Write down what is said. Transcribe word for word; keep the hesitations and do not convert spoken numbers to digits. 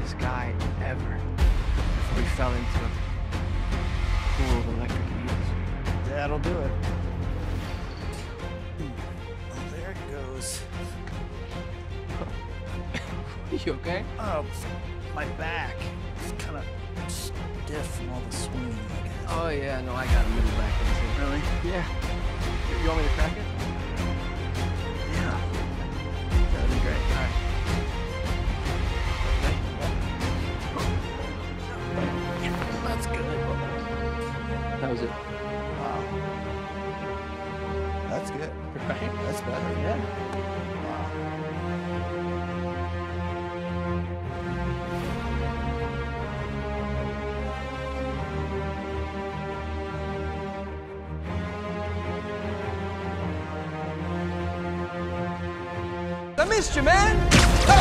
greatest guy ever before he fell into a pool of electric eels. That'll do it. Oh, there it goes. Are you okay? Oh, my back. It's kind of stiff from all the swing, I guess. Oh, yeah, no, I got a middle back in too. Really? Yeah. You want me to crack it? Yeah. That'd be great. All right. Yeah, that's good. That was it. Wow. That's good. Right? That's better. Yeah. I missed you, man!